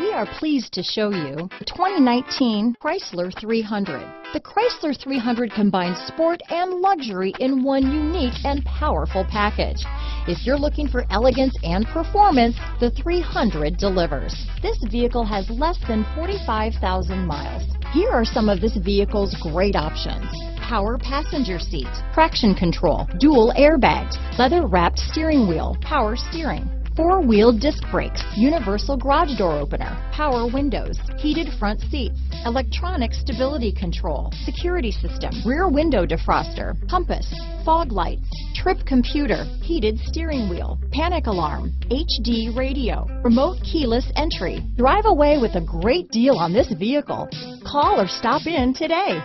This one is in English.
We are pleased to show you the 2019 Chrysler 300. The Chrysler 300 combines sport and luxury in one unique and powerful package. If you're looking for elegance and performance, the 300 delivers. This vehicle has less than 45,000 miles. Here are some of this vehicle's great options: power passenger seat, traction control, dual airbags, leather-wrapped steering wheel, power steering, four-wheel disc brakes, universal garage door opener, power windows, heated front seats, electronic stability control, security system, rear window defroster, compass, fog lights, trip computer, heated steering wheel, panic alarm, HD radio, remote keyless entry. Drive away with a great deal on this vehicle. Call or stop in today.